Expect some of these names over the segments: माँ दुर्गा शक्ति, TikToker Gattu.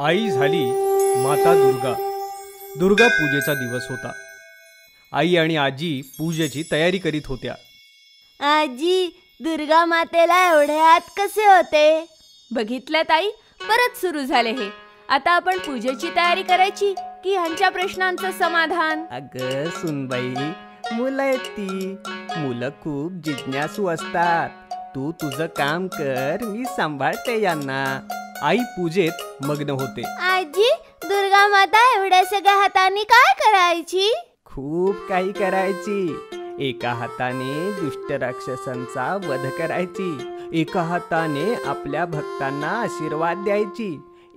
आई झाली माता दुर्गा। दुर्गा पूजेचा दिवस होता। आई आणि आजी पूजेची तयारी करीत होत्या। आजी, दुर्गा मातेला एवढे हात कसे होते? बघितलं ताई, परत सुरू झाले हे। आता आपण पूजेची तयारी करायची की ह्यांच्या प्रश्नांचं समाधान? अगं सुनबाई, मुलं आहेत ती, मुलं खूप जिज्ञासू असतात। तू तुझं काम कर, मी सांभाळते यांना। आई पूजेत मग्न होते। आजी, दुर्गा माता एवढ्या सगळ्या हातांनी काय करायची? खूप काही करायची। एका हाताने दुष्ट राक्षसांचा वध करायची, एका हाताने आपल्या भक्तांना आशीर्वाद द्यायची,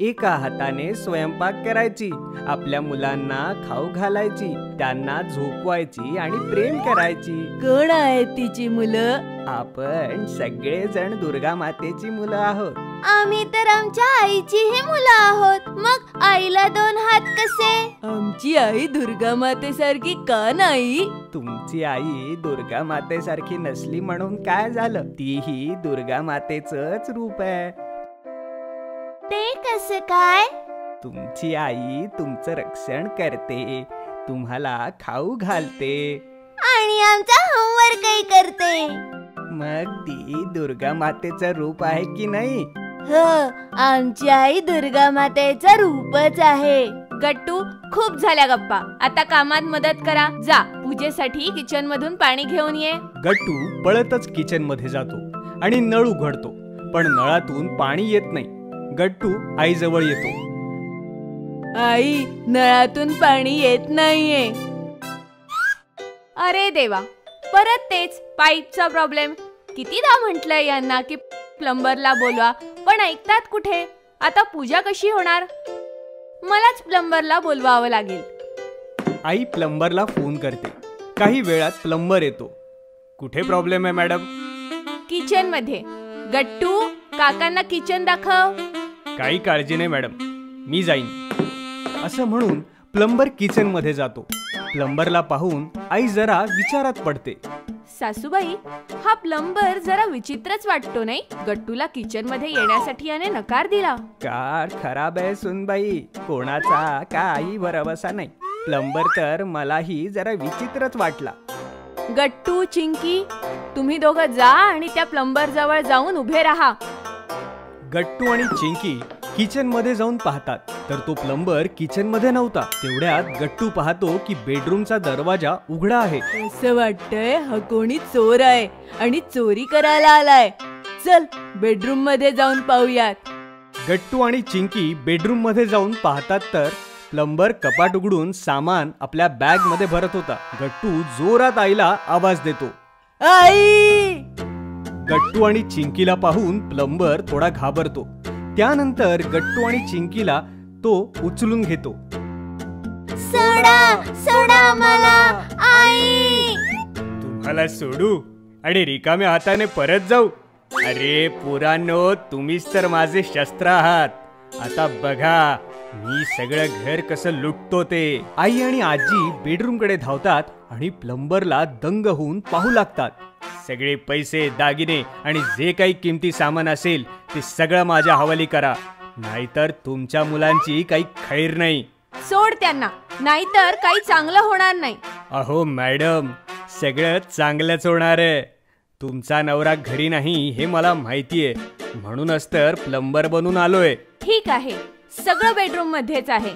एका हाताने स्वयंपाक करायची, आपल्या मुलांना खाऊ घालायची, त्यांना झोपवायची आणि प्रेम करायची। कोण आहे तिची मुलं? आपण सगळेजण दुर्गा मातेची मुलं आहोत। आम्ही तर आमच्या आईचीही मुलं आहोत। मग आईला दोन हात कसे? आमची आई दुर्गा मातेसारखी का नाही? तुमची आई दुर्गा मातेसारखी नसली म्हणून काय झालं? तीही दुर्गा मातेचंच रूप आहे। ते कसं काय? तुमची आई तुमचं रक्षण करते, तुम्हाला खाऊ घालते आणि आमचा होमवर्कही करते। मग ती दुर्गा मातेचं रूप आहे की नाही? हो, आमची आई दुर्गा मातेचं रूपच आहे। गट्टू, खूप झाल्या गप्पा, आता कामात मदत करा। जा, पूजेसाठी किचन मधून पाणी घेऊन ये। गट्टू पळतच किचन मध्ये जातो आणि नळ उघडतो, पण नळातून पाणी येत नाही। गट्टू आई जवळ येतो। आई, नळातून पाणी येत नाहीये। अरे देवा, परत तेच पाईपचा प्रॉब्लेम। कितीदा म्हटलं यांना की प्लंबरला बोलवा, पण ऐकतात कुठे? आता पूजा कशी होणार? मलाच प्लंबरला बोलवावं लागेल। आई प्लंबरला फोन करते। काही वेळात प्लंबर येतो। कुठे प्रॉब्लेम आहे मॅडम? किचन मध्ये। गट्टू, काकांना किचन दाखव। काही काळजी नाही मॅडम, मी जाईन, असं म्हणून प्लंबर किचन मध्ये जातो। प्लंबरला पाहून आई जरा विचारात पडते। सासूबाई, हा प्लंबर जरा विचित्रच वाटतो नाही? गट्टूला किचन मध्ये येण्यासाठी याने नकार दिला। कार खराब आहे सुनबाई, कोणाचा काही भरवसा नाही। प्लंबर तर मलाही जरा विचित्रच वाटला। गट्टू, चिंकी, तुम्ही दोघं जा आणि त्या प्लंबर जवळ जाऊन उभे राहा। गट्टू आणि चिंकी किचन मध्ये जाऊन पाहतात, तर तो प्लंबर किचन मध्ये नव्हता। तेवढ्यात गट्टू पाहतो की बेडरूमचा दरवाजा उघडा आहे। असं वाटतंय हा कोणी चोर आहे आणि चोरी करायला आलाय। चल बेडरूम मध्ये जाऊन पाहूयात। गट्टू आणि चिंकी बेडरूम मध्ये जाऊन पाहतात, तर प्लंबर कपाट उघडून सामान आपल्या बॅग मध्ये भरत होता। गट्टू जोरात आईला आवाज देतो, आई! गट्टू आणि चिंकीला पाहून प्लंबर थोडा घाबरतो। त्यानंतर गट्टू आणि चिंकीला तो उचलून घेतो। सोडा, सोडा मला, आई! तुम्हाला सोडू आणि रिकाम्या हाताने परत जाऊ? अरे पोरांनो, तुम्हीच तर माझे शस्त्र आहात। आता बघा मी सगळं घर कसं लुटतो ते। आई आणि आजी बेडरूम कडे धावतात आणि प्लंबरला दंग होऊन पाहू लागतात। सगळे पैसे, दागिने आणि जे काही किमती सामान असेल ते सगळं माझ्या हवाली करा, नाहीतर तुमच्या मुलांची काही खैर नाही। सोड त्यांना, नाहीतर काही चांगलं होणार नाही। अहो मॅडम, सगळं चांगलंच होणार आहे। तुमचा नवरा घरी नाही हे मला माहितीये, म्हणूनच तर प्लंबर बनून आलोय। ठीक आहे, सगळं बेडरूम मध्येच आहे,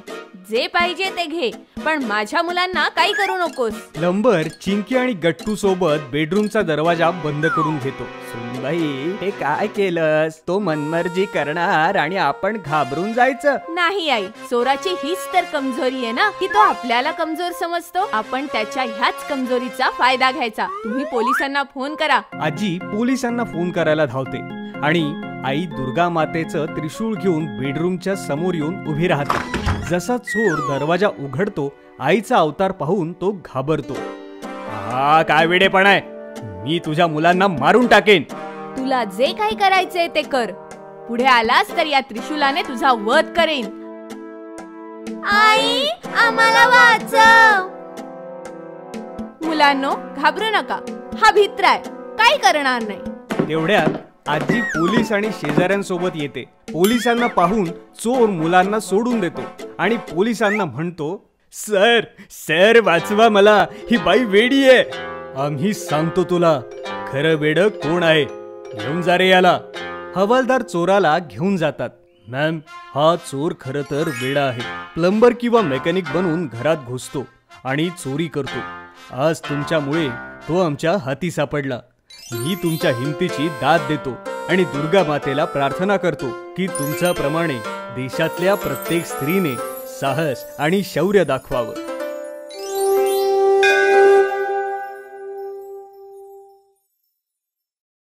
जे पाहिजे ते घे, पण माझ्या मुलांना काही करू नकोस। प्लंबर चिंकी आणि गट्टू सोबत बेडरूमचा दरवाजा बंद करून घेतो। सुनबाई, हे काय केलंस? तो मनमर्जी करणार आणि आपण घाबरून जायचं नाही। आई, चोराची हीच तर कमजोरी आहे ना, की तो आपल्याला कमजोर समजतो। आपण त्याच्या ह्याच कमजोरीचा फायदा घ्यायचा। तुम्ही पोलिसांना फोन करा। आजी पोलिसांना फोन करायला धावते आणि आई दुर्गा मातेचं त्रिशूळ घेऊन बेडरूमच्या समोर येऊन उभी राहते। जसा चोर दरवाजा उघडतो, आईचा अवतार पाहून तो घाबरतो। हा काय वेडेपणा आहे, मी तुझ्या मुलांना मारून टाकेन। तुला जे काही करायचंय ते कर, पुढे आलास तर या त्रिशूलाने तुझा वध करेन। आई, आम्हाला वाचव। मुलांनो, घाबरू नका, हा भित्र आहे, काही करणार नाही। तेवढ्यात आजी पोलीस आणि शेजाऱ्यांसोबत येते। पोलिसांना पाहून चोर मुलांना सोडून देतो आणि पोलिसांना म्हणतो, सर सर वाचवा मला, ही बाई वेडी आहे। आम्ही सांगतो तुला, खरं वेड कोण आहे, घेऊन जा रे याला। हवालदार चोराला घेऊन जातात। मॅम, हा चोर खरं तर वेडा आहे। प्लंबर किंवा मेकॅनिक बनून घरात घुसतो आणि चोरी करतो। आज तुमच्यामुळे तो आमच्या हाती सापडला। मी तुमच्या हिमतीची दाद देतो आणि दुर्गा मातेला प्रार्थना करतो की तुमच्याप्रमाणे देशातल्या प्रत्येक स्त्रीने साहस आणि शौर्य दाखवावं।